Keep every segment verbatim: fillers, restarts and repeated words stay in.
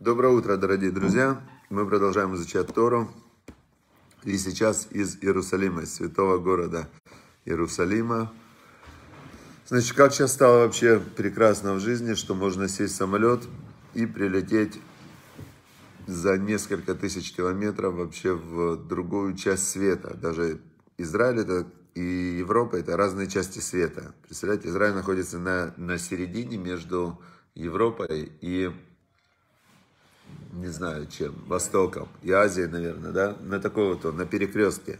Доброе утро, дорогие друзья! Мы продолжаем изучать Тору. И сейчас из Иерусалима, из святого города Иерусалима. Значит, как сейчас стало вообще прекрасно в жизни, что можно сесть в самолет и прилететь за несколько тысяч километров вообще в другую часть света. Даже Израиль это и Европа — это разные части света. Представляете, Израиль находится на, на середине между Европой и... не знаю чем, Востоком и Азией, наверное, да, на такой вот он, на перекрестке,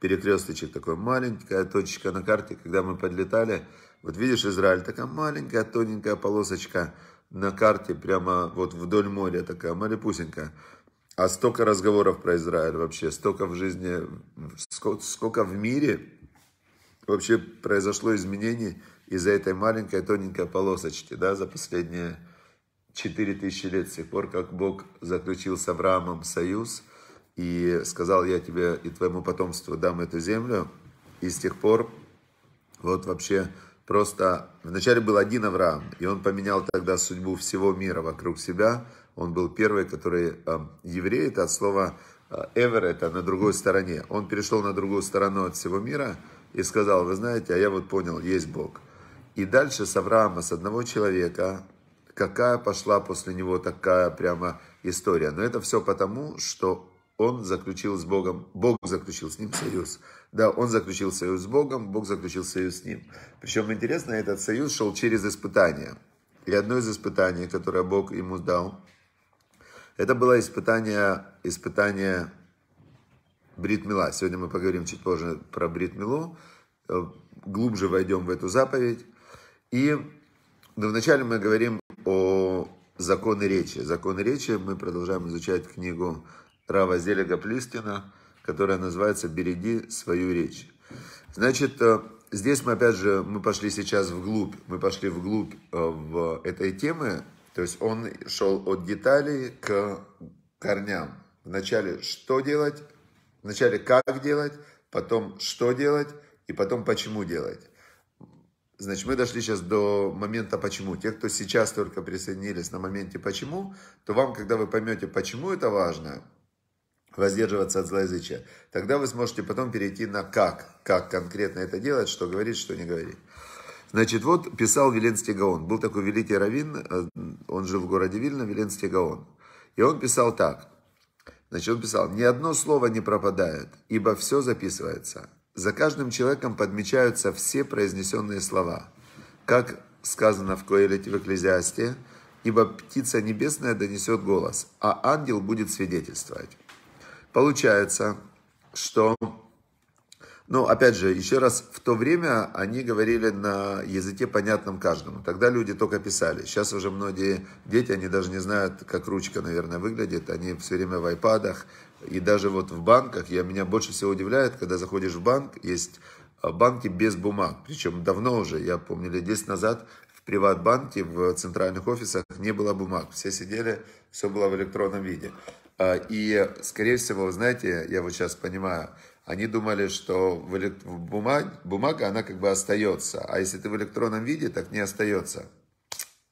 перекресточек такой, маленькая точечка на карте, когда мы подлетали, вот видишь Израиль, такая маленькая тоненькая полосочка на карте, прямо вот вдоль моря такая, малепусенькая, а столько разговоров про Израиль вообще, столько в жизни, сколько, сколько в мире вообще произошло изменений из-за этой маленькой тоненькой полосочки, да, за последние четыре тысячи лет, с тех пор, как Бог заключил с Авраамом союз и сказал: я тебе и твоему потомству дам эту землю. И с тех пор вот вообще просто... Вначале был один Авраам, и он поменял тогда судьбу всего мира вокруг себя. Он был первый, который... Еврей — это от слова «эвер», это на другой стороне. Он перешел на другую сторону от всего мира и сказал: вы знаете, а я вот понял, есть Бог. И дальше с Авраама, с одного человека... Какая пошла после него такая прямо история. Но это все потому, что он заключил с Богом, Бог заключил с ним союз. Да, он заключил союз с Богом, Бог заключил союз с ним. Причем интересно, этот союз шел через испытания. И одно из испытаний, которое Бог ему дал, это было испытание, испытание Брит-Мила. Сегодня мы поговорим чуть позже про Брит-Милу, глубже войдем в эту заповедь. И но вначале мы говорим о законе речи. Законы речи мы продолжаем изучать книгу Рава Зелига Плискина, которая называется «Береги свою речь». Значит, здесь мы опять же, мы пошли сейчас вглубь, мы пошли вглубь в этой темы, то есть он шел от деталей к корням. Вначале что делать, вначале как делать, потом что делать и потом почему делать. Значит, мы дошли сейчас до момента «почему». Те, кто сейчас только присоединились на моменте «почему», то вам, когда вы поймете, почему это важно, воздерживаться от злоязычия, тогда вы сможете потом перейти на «как». Как конкретно это делать, что говорить, что не говорить. Значит, вот писал Виленский Гаон. Был такой великий раввин, он жил в городе Вильно, Виленский Гаон. И он писал так. Значит, он писал: «Ни одно слово не пропадает, ибо все записывается». За каждым человеком подмечаются все произнесенные слова. Как сказано в Коэлете, в Экклезиасте: «Ибо птица небесная донесет голос, а ангел будет свидетельствовать». Получается, что... Ну, опять же, еще раз, в то время они говорили на языке, понятном каждому. Тогда люди только писали. Сейчас уже многие дети, они даже не знают, как ручка, наверное, выглядит. Они все время в айпадах. И даже вот в банках, я, меня больше всего удивляет, когда заходишь в банк, есть банки без бумаг. Причем давно уже, я помню, лет десять назад в Приватбанке, в центральных офисах не было бумаг. Все сидели, все было в электронном виде. И, скорее всего, знаете, я вот сейчас понимаю, они думали, что в бумаг, бумага, она как бы остается. А если ты в электронном виде, так не остается.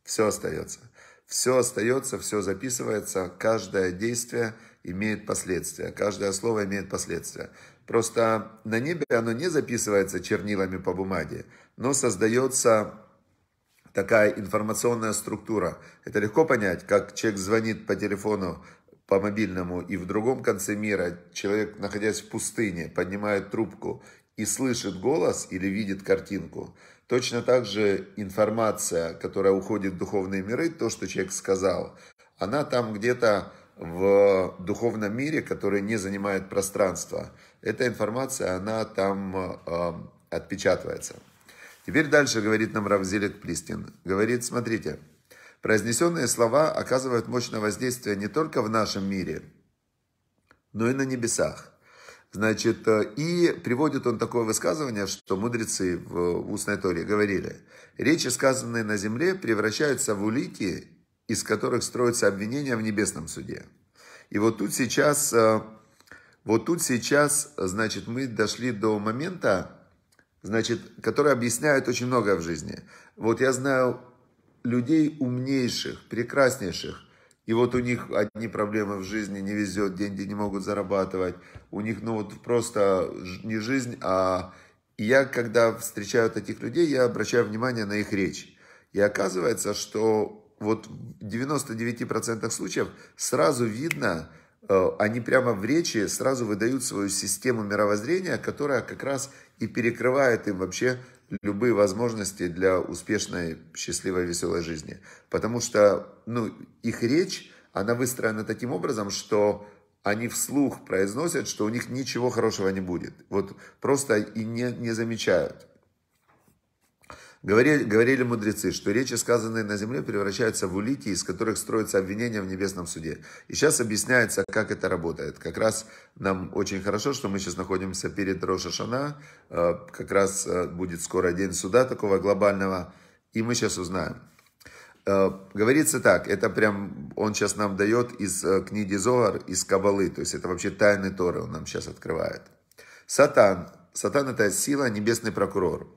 Все остается. Все остается, все записывается, каждое действие имеет последствия, каждое слово имеет последствия. Просто на небе оно не записывается чернилами по бумаге, но создается такая информационная структура. Это легко понять, как человек звонит по телефону, по мобильному, и в другом конце мира человек, находясь в пустыне, поднимает трубку и слышит голос или видит картинку. Точно так же информация, которая уходит в духовные миры, то, что человек сказал, она там где-то в духовном мире, который не занимает пространства. Эта информация, она там э, отпечатывается. Теперь дальше говорит нам Рав Зелиг Плискин. Говорит, смотрите, произнесенные слова оказывают мощное воздействие не только в нашем мире, но и на небесах. Значит, и приводит он такое высказывание, что мудрецы в устной Торе говорили: речи, сказанные на земле, превращаются в улики, из которых строятся обвинения в небесном суде. И вот тут сейчас, вот тут сейчас, значит, мы дошли до момента, значит, который объясняет очень многое в жизни. Вот я знаю людей умнейших, прекраснейших, И вот у них одни проблемы в жизни, не везет, деньги не могут зарабатывать. У них, ну вот просто не жизнь, а... И я, когда встречаю таких людей, я обращаю внимание на их речь. И оказывается, что вот в девяноста девяти процентах случаев сразу видно, они прямо в речи сразу выдают свою систему мировоззрения, которая как раз и перекрывает им вообще любые возможности для успешной, счастливой, веселой жизни. Потому что, ну, их речь, она выстроена таким образом, что они вслух произносят, что у них ничего хорошего не будет. Вот просто и не, не замечают. Говорили, говорили мудрецы, что речи, сказанные на земле, превращаются в улики, из которых строится обвинение в небесном суде. И сейчас объясняется, как это работает. Как раз нам очень хорошо, что мы сейчас находимся перед Рош а-Шана. Как раз будет скоро день суда такого глобального. И мы сейчас узнаем. Говорится так, это прям он сейчас нам дает из книги Зоар, из Кабалы. То есть это вообще тайны Торы он нам сейчас открывает. Сатан. Сатан — это сила, небесный прокурор.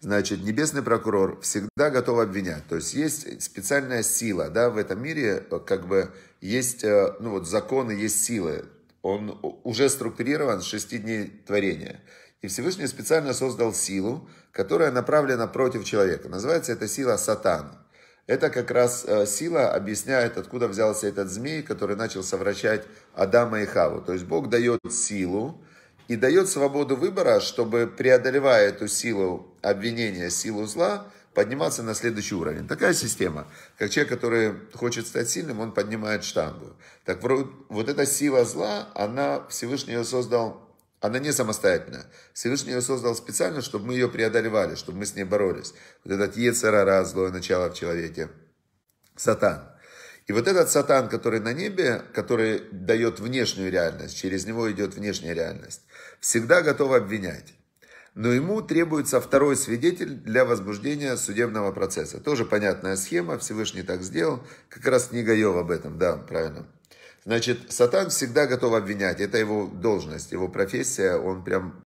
Значит, небесный прокурор всегда готов обвинять. То есть есть специальная сила, да, в этом мире, как бы есть, ну вот, законы, есть силы. Он уже структурирован с шести дней творения. И Всевышний специально создал силу, которая направлена против человека. Называется эта сила Сатан. Это как раз сила объясняет, откуда взялся этот змей, который начал совращать Адама и Хаву. То есть Бог дает силу и дает свободу выбора, чтобы, преодолевая эту силу обвинения, силу зла, подниматься на следующий уровень. Такая система. Как человек, который хочет стать сильным, он поднимает штангу. Так вот эта сила зла, она Всевышний ее создал, она не самостоятельная. Всевышний ее создал специально, чтобы мы ее преодолевали, чтобы мы с ней боролись. Вот этот Ецер а-ра, злое начало в человеке, Сатан. И вот этот Сатан, который на небе, который дает внешнюю реальность, через него идет внешняя реальность, всегда готов обвинять. Но ему требуется второй свидетель для возбуждения судебного процесса. Тоже понятная схема, Всевышний так сделал. Как раз книга Иова об этом, да, правильно. Значит, Сатан всегда готов обвинять. Это его должность, его профессия. Он прям,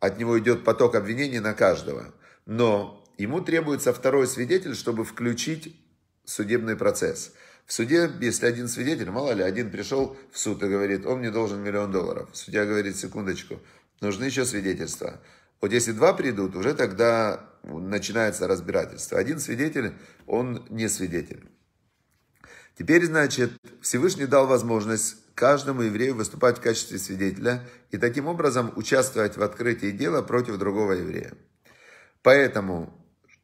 от него идет поток обвинений на каждого. Но ему требуется второй свидетель, чтобы включить судебный процесс. В суде, если один свидетель, мало ли, один пришел в суд и говорит, он мне должен миллион долларов. Судья говорит, секундочку, нужны еще свидетельства. Вот если два придут, уже тогда начинается разбирательство. Один свидетель, он не свидетель. Теперь, значит, Всевышний дал возможность каждому еврею выступать в качестве свидетеля и таким образом участвовать в открытии дела против другого еврея. Поэтому,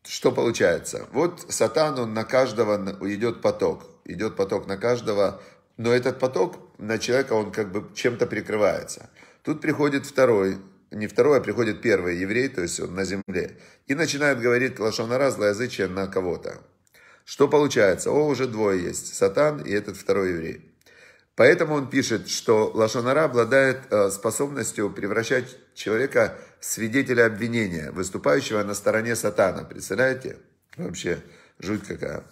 что получается? Вот Сатан, он на каждого идет поток. Идет поток на каждого, но этот поток на человека, он как бы чем-то прикрывается. Тут приходит второй, не второй, а приходит первый еврей, то есть он на земле, и начинает говорить лашон-ара, злоязычие на кого-то. Что получается? О, уже двое есть, Сатан и этот второй еврей. Поэтому он пишет, что лашон-ара обладает способностью превращать человека в свидетеля обвинения, выступающего на стороне Сатана. Представляете? Вообще жуть какая.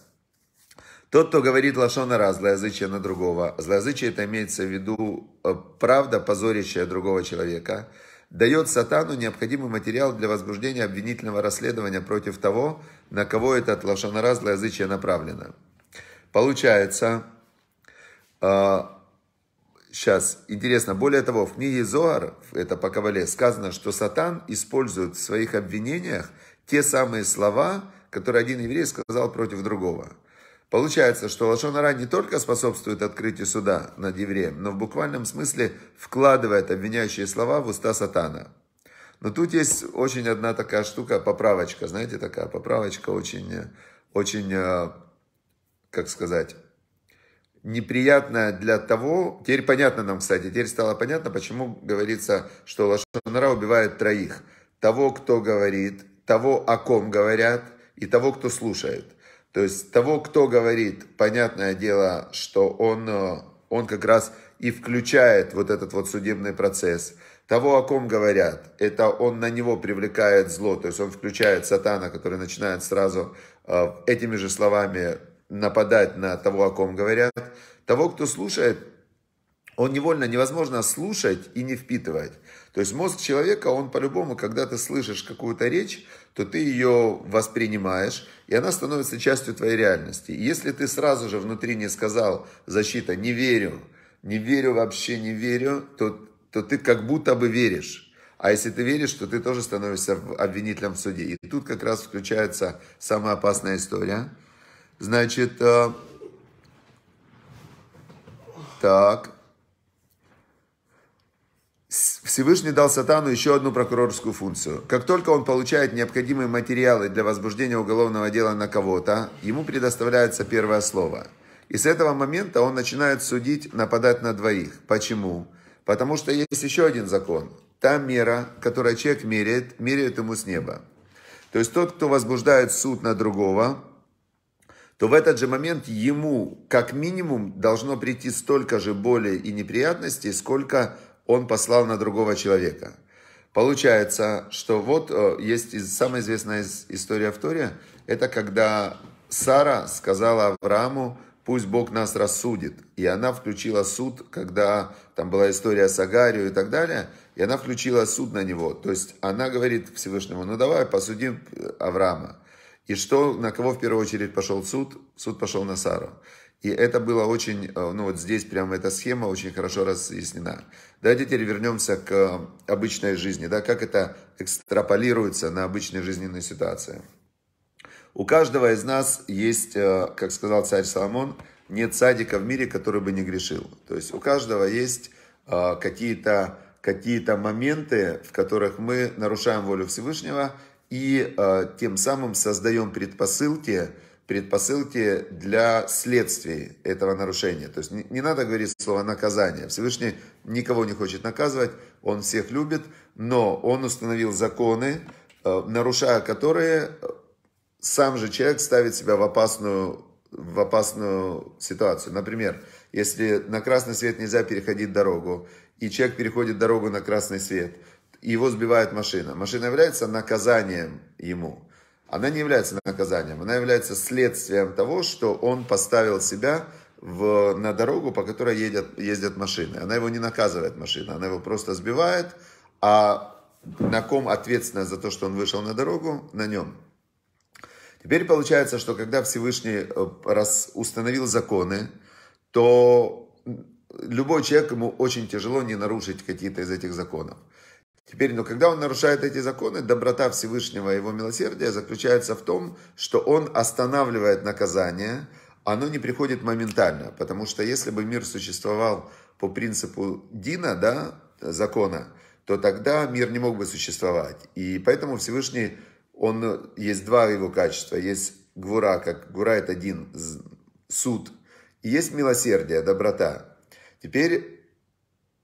Тот, кто говорит лашон-ара, злоязычие на другого, злоязычие это имеется в виду правда, позорящая другого человека, дает Сатану необходимый материал для возбуждения обвинительного расследования против того, на кого этот лашон-ара, злоязычие направлено. Получается, э, сейчас, интересно, более того, в книге Зоар, это по Кабале, сказано, что Сатан использует в своих обвинениях те самые слова, которые один еврей сказал против другого. Получается, что лашон-ара не только способствует открытию суда над евреем, но в буквальном смысле вкладывает обвиняющие слова в уста Сатана. Но тут есть очень одна такая штука, поправочка, знаете, такая поправочка очень, очень, как сказать, неприятная для того... Теперь понятно нам, кстати, теперь стало понятно, почему говорится, что лашон-ара убивает троих. Того, кто говорит, того, о ком говорят, и того, кто слушает. То есть того, кто говорит, понятное дело, что он, он как раз и включает вот этот вот судебный процесс. Того, о ком говорят, это он на него привлекает зло, то есть он включает Сатана, который начинает сразу этими же словами нападать на того, о ком говорят. Того, кто слушает, он невольно невозможно слушать и не впитывать. То есть мозг человека, он по-любому, когда ты слышишь какую-то речь, то ты ее воспринимаешь, и она становится частью твоей реальности. И если ты сразу же внутри не сказал «защита, не верю», «не верю, вообще не верю», то, то ты как будто бы веришь. А если ты веришь, то ты тоже становишься обвинителем в суде. И тут как раз включается самая опасная история. Значит, э, так. Всевышний дал Сатану еще одну прокурорскую функцию. Как только он получает необходимые материалы для возбуждения уголовного дела на кого-то, ему предоставляется первое слово. И с этого момента он начинает судить, нападать на двоих. Почему? Потому что есть еще один закон. Та мера, которую человек меряет, меряет ему с неба. То есть тот, кто возбуждает суд на другого, то в этот же момент ему, как минимум, должно прийти столько же боли и неприятностей, сколько он послал на другого человека. Получается, что вот есть самая известная история в Торе, это когда Сара сказала Аврааму: «Пусть Бог нас рассудит». И она включила суд, когда там была история с Агарью и так далее, и она включила суд на него. То есть она говорит Всевышнему: ну давай посудим Авраама. И что, на кого в первую очередь пошел суд? Суд пошел на Сару. И это было очень, ну вот здесь прямо эта схема очень хорошо разъяснена. Давайте теперь вернемся к обычной жизни, да, как это экстраполируется на обычные жизненные ситуации. У каждого из нас есть, как сказал царь Соломон, нет цадика в мире, который бы не грешил. То есть у каждого есть какие-то, какие-то моменты, в которых мы нарушаем волю Всевышнего и тем самым создаем предпосылки, предпосылки для следствий этого нарушения. То есть не, не надо говорить слово «наказание». Всевышний никого не хочет наказывать, он всех любит, но он установил законы, нарушая которые... Сам же человек ставит себя в опасную, в опасную ситуацию. Например, если на красный свет нельзя переходить дорогу, и человек переходит дорогу на красный свет, и его сбивает машина. Машина является наказанием ему. Она не является наказанием, она является следствием того, что он поставил себя в, на дорогу, по которой едят, ездят машины. Она его не наказывает, машина, она его просто сбивает, а на ком ответственность за то, что он вышел на дорогу, на нем. Теперь получается, что когда Всевышний установил законы, то любой человек, ему очень тяжело не нарушить какие-то из этих законов. Теперь, но когда он нарушает эти законы, доброта Всевышнего и его милосердие заключается в том, что он останавливает наказание, оно не приходит моментально. Потому что если бы мир существовал по принципу Дина, да, закона, то тогда мир не мог бы существовать. И поэтому Всевышний... Он, есть два его качества. Есть гвура, как гвура — это дин, суд. И есть милосердие, доброта. Теперь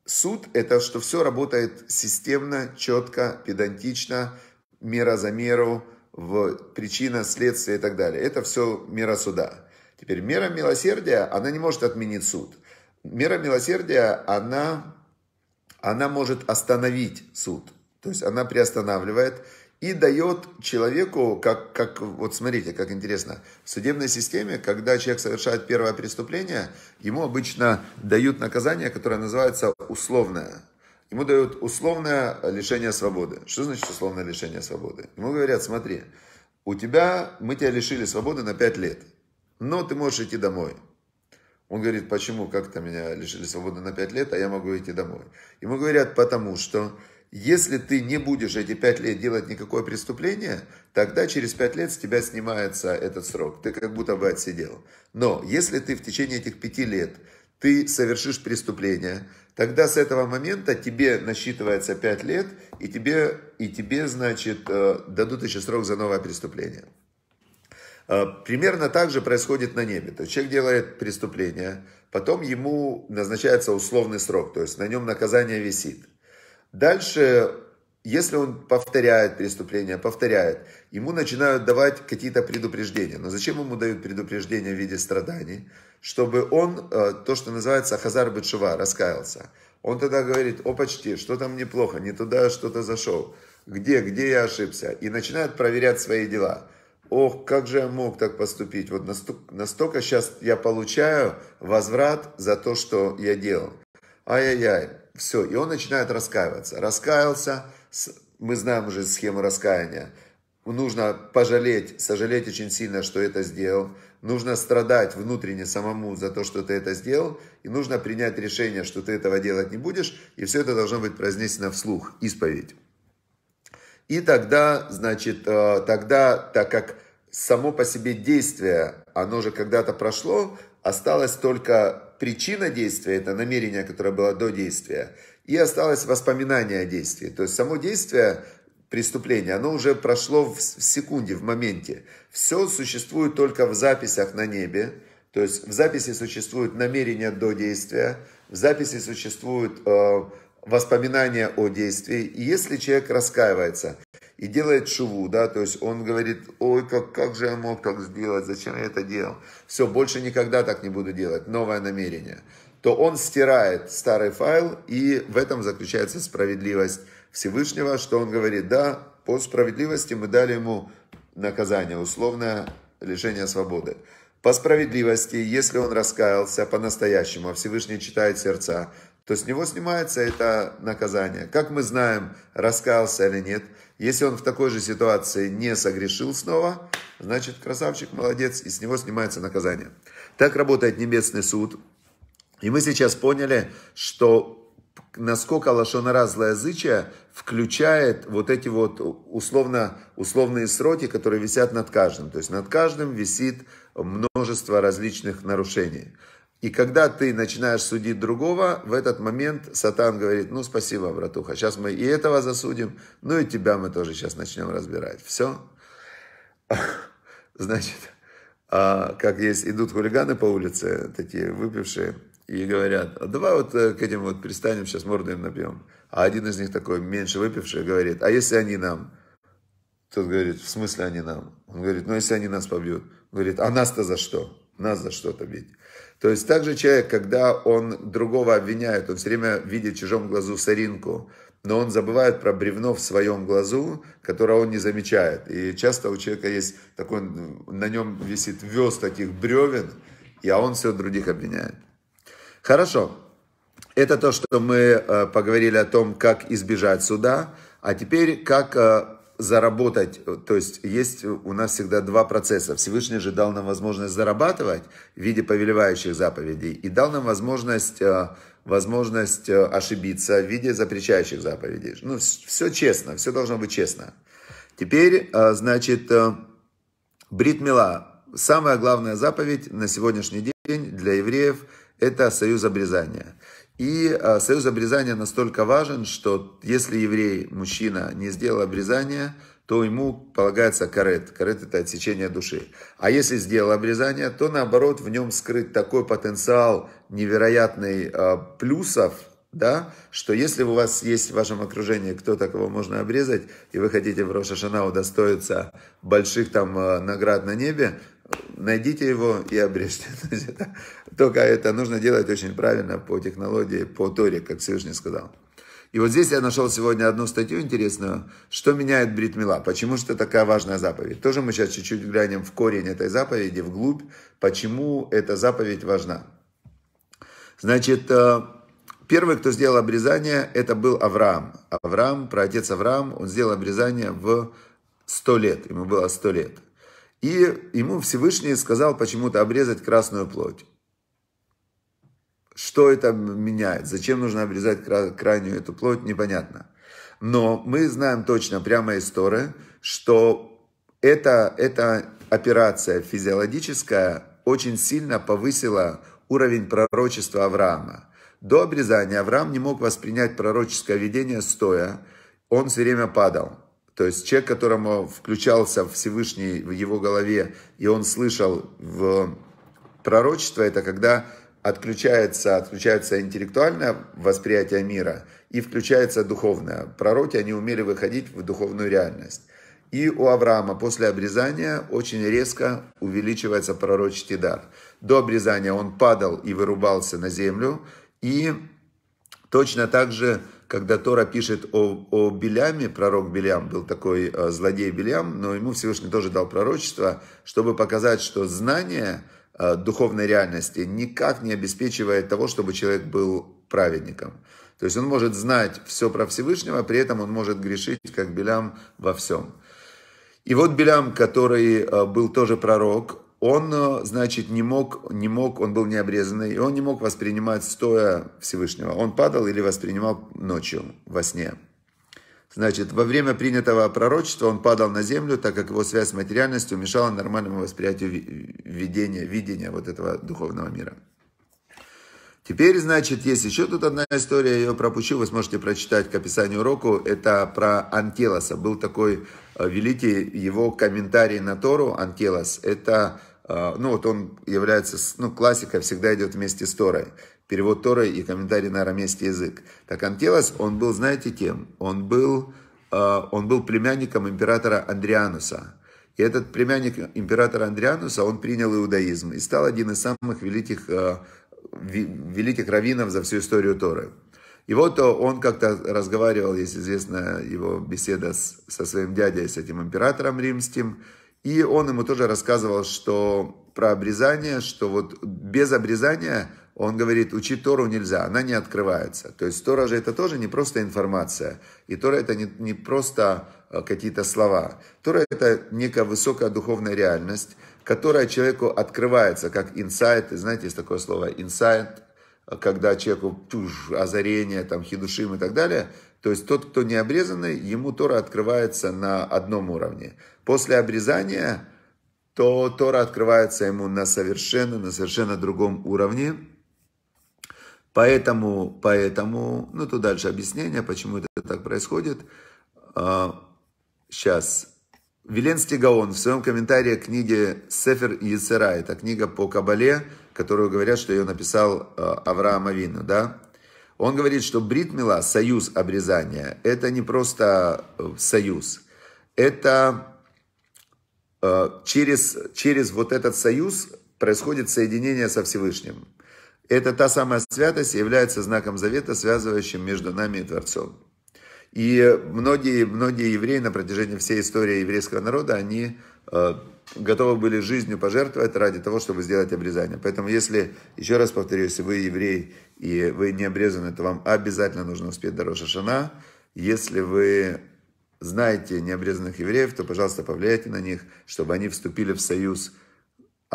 суд — это что все работает системно, четко, педантично, мера за меру, в, причина, следствие и так далее. Это все мера суда. Теперь мера милосердия, она не может отменить суд. Мера милосердия, она, она может остановить суд. То есть она приостанавливает и дает человеку, как, как, вот смотрите, как интересно, в судебной системе, когда человек совершает первое преступление, ему обычно дают наказание, которое называется условное. Ему дают условное лишение свободы. Что значит условное лишение свободы? Ему говорят: смотри, у тебя, мы тебя лишили свободы на пять лет, но ты можешь идти домой. Он говорит: почему, как-то меня лишили свободы на пять лет, а я могу идти домой? Ему говорят: потому что... Если ты не будешь эти пять лет делать никакое преступление, тогда через пять лет с тебя снимается этот срок. Ты как будто бы отсидел. Но если ты в течение этих пяти лет ты совершишь преступление, тогда с этого момента тебе насчитывается пять лет, и тебе, и тебе значит, дадут еще срок за новое преступление. Примерно так же происходит на небе. То есть человек делает преступление, потом ему назначается условный срок, то есть на нем наказание висит. Дальше, если он повторяет преступление, повторяет, ему начинают давать какие-то предупреждения. Но зачем ему дают предупреждения в виде страданий? Чтобы он, то, что называется хазар бетшува, раскаялся. Он тогда говорит: о, почти, что-то мне плохо, не туда что-то зашел. Где, где я ошибся? И начинает проверять свои дела. Ох, как же я мог так поступить? Вот настолько, настолько сейчас я получаю возврат за то, что я делал. ай-яй-яй, все, и он начинает раскаиваться. Раскаялся, мы знаем уже схему раскаяния. Нужно пожалеть, сожалеть очень сильно, что это сделал. Нужно страдать внутренне самому за то, что ты это сделал. И нужно принять решение, что ты этого делать не будешь. И все это должно быть произнесено вслух, исповедь. И тогда, значит, тогда, так как само по себе действие, оно же когда-то прошло, осталась только причина действия, это намерение, которое было до действия, и осталось воспоминание о действии. То есть само действие, преступление, оно уже прошло в секунде, в моменте. Все существует только в записях на небе. То есть в записи существует намерение до действия, в записи существует э, воспоминание о действии. И если человек раскаивается и делает шуву, да, то есть он говорит: ой, как, как же я мог так сделать, зачем я это делал? Все, больше никогда так не буду делать, новое намерение. То он стирает старый файл, и в этом заключается справедливость Всевышнего, что он говорит: да, по справедливости мы дали ему наказание, условное лишение свободы. По справедливости, если он раскаялся по-настоящему, Всевышний читает сердца, то с него снимается это наказание. Как мы знаем, раскаялся или нет, если он в такой же ситуации не согрешил снова, значит, красавчик, молодец, и с него снимается наказание. Так работает небесный суд. И мы сейчас поняли, что насколько лашон-ара, злоязычие, включает вот эти вот условно, условные сроки, которые висят над каждым. То есть над каждым висит множество различных нарушений. И когда ты начинаешь судить другого, в этот момент Сатан говорит: ну спасибо, братуха, сейчас мы и этого засудим, ну и тебя мы тоже сейчас начнем разбирать. Все. Значит, как есть, идут хулиганы по улице, такие выпившие, и говорят: а давай вот к этим вот перестанем, сейчас морду им набьем. А один из них такой, меньше выпивший, говорит: а если они нам? Тот говорит: в смысле они нам? Он говорит: ну если они нас побьют. Он говорит: а нас-то за что? Нас за что-то бить. То есть также человек, когда он другого обвиняет, он все время видит в чужом глазу соринку, но он забывает про бревно в своем глазу, которое он не замечает. И часто у человека есть такой, на нем висит вёст таких бревен, и а он все других обвиняет. Хорошо, это то, что мы поговорили о том, как избежать суда, а теперь как заработать. То есть есть у нас всегда два процесса. Всевышний же дал нам возможность зарабатывать в виде повелевающих заповедей и дал нам возможность, возможность ошибиться в виде запрещающих заповедей. Ну, все честно, все должно быть честно. Теперь, значит, Брит-Мила, самая главная заповедь на сегодняшний день для евреев – это союз обрезания. И а, союз обрезания настолько важен, что если еврей, мужчина, не сделал обрезание, то ему полагается карет. Карет – это отсечение души. А если сделал обрезание, то наоборот в нем скрыт такой потенциал невероятный а, плюсов, да, что если у вас есть в вашем окружении кто-то, кого можно обрезать, и вы хотите в Рош а-Шана удостоиться больших там наград на небе, найдите его и обрежьте. Только это нужно делать очень правильно по технологии, по Торе, как Всевышний сказал. И вот здесь я нашел сегодня одну статью интересную, что меняет Брит-Мила, почему же это такая важная заповедь. Тоже мы сейчас чуть-чуть глянем в корень этой заповеди, вглубь, почему эта заповедь важна. Значит, первый, кто сделал обрезание, это был Авраам. Авраам, праотец Авраам, он сделал обрезание в сто лет, ему было сто лет. И ему Всевышний сказал почему-то обрезать красную плоть. Что это меняет? Зачем нужно обрезать крайнюю эту плоть? Непонятно. Но мы знаем точно, прямо из Торы, что эта, эта операция физиологическая очень сильно повысила уровень пророчества Авраама. До обрезания Авраам не мог воспринять пророческое видение стоя, он все время падал. То есть человек, которому включался Всевышний в его голове, и он слышал в пророчество, это когда отключается, отключается интеллектуальное восприятие мира и включается духовное. Пророки, они умели выходить в духовную реальность. И у Авраама после обрезания очень резко увеличивается пророческий дар. До обрезания он падал и вырубался на землю. И точно так же, когда Тора пишет о, о Биляме, пророк Билям был такой э, злодей Билям, но ему Всевышний тоже дал пророчество, чтобы показать, что знание э, духовной реальности никак не обеспечивает того, чтобы человек был праведником. То есть он может знать все про Всевышнего, при этом он может грешить, как Билам, во всем. И вот Билам, который был тоже пророк, он, значит, не мог, не мог, он был необрезанный, и он не мог воспринимать стоя Всевышнего. Он падал или воспринимал ночью, во сне. Значит, во время принятого пророчества он падал на землю, так как его связь с материальностью мешала нормальному восприятию видения, видения вот этого духовного мира. Теперь, значит, есть еще тут одна история, я ее пропущу, вы сможете прочитать к описанию уроку. Это про Онкелоса. Был такой великий его комментарий на Тору, Онкелос. Это, ну вот он является, ну классика всегда идет вместе с Торой. Перевод Торы и комментарий на арамейский язык. Так Онкелос, он был, знаете, кем? Он был, он был племянником императора Андриануса. И этот племянник императора Андриануса, он принял иудаизм и стал один из самых великих великих раввинов за всю историю Торы. И вот он как-то разговаривал, есть известная его беседа с, со своим дядей, с этим императором римским, и он ему тоже рассказывал, что про обрезание, что вот без обрезания, он говорит, учить Тору нельзя, она не открывается. То есть Тора же это тоже не просто информация, и Тора это не, не просто какие-то слова. Тора это некая высокая духовная реальность, которая человеку открывается, как инсайт, знаете, есть такое слово инсайт, когда человеку пуш, озарение, там, хидушим и так далее. То есть тот, кто не обрезанный, ему Тора открывается на одном уровне. После обрезания, то Тора открывается ему на совершенно, на совершенно другом уровне. Поэтому, поэтому, ну, тут дальше объяснение, почему это так происходит. Сейчас. Виленский Гаон в своем комментарии к книге «Сефер Йецера», это книга по Кабале, которую говорят, что ее написал Авраам Авина, да? Он говорит, что Брит-Мила, союз обрезания, это не просто союз, это через, через вот этот союз происходит соединение со Всевышним. Это та самая святость является знаком завета, связывающим между нами и Творцом. И многие, многие евреи на протяжении всей истории еврейского народа, они э, готовы были жизнью пожертвовать ради того, чтобы сделать обрезание. Поэтому если, еще раз повторю, если вы еврей и вы не обрезаны, то вам обязательно нужно успеть до Рош а-Шана. Если вы знаете необрезанных евреев, то, пожалуйста, повлияйте на них, чтобы они вступили в союз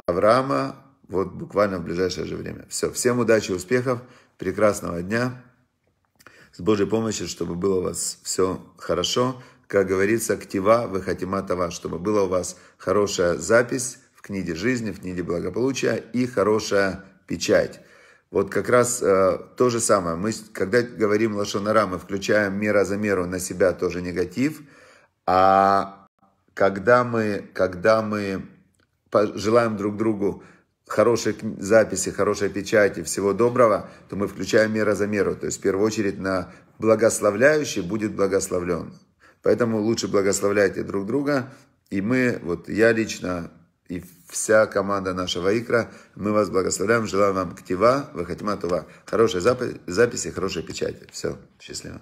Авраама вот буквально в ближайшее же время. Все, всем удачи, успехов, прекрасного дня. С Божьей помощью, чтобы было у вас все хорошо. Как говорится, ктива вехатима това, чтобы была у вас хорошая запись в книге жизни, в книге благополучия и хорошая печать. Вот как раз э, то же самое. Мы, когда говорим лашон-ара, мы включаем мера за меру на себя тоже негатив. А когда мы, когда мы желаем друг другу хорошей записи, хорошей печати, всего доброго, то мы включаем мера за меру. То есть, в первую очередь, на благословляющий будет благословлен. Поэтому лучше благословляйте друг друга. И мы, вот я лично и вся команда нашего Икра, мы вас благословляем, желаем вам ктива, вехатима това. Хорошей записи, хорошей печати. Все, счастливо.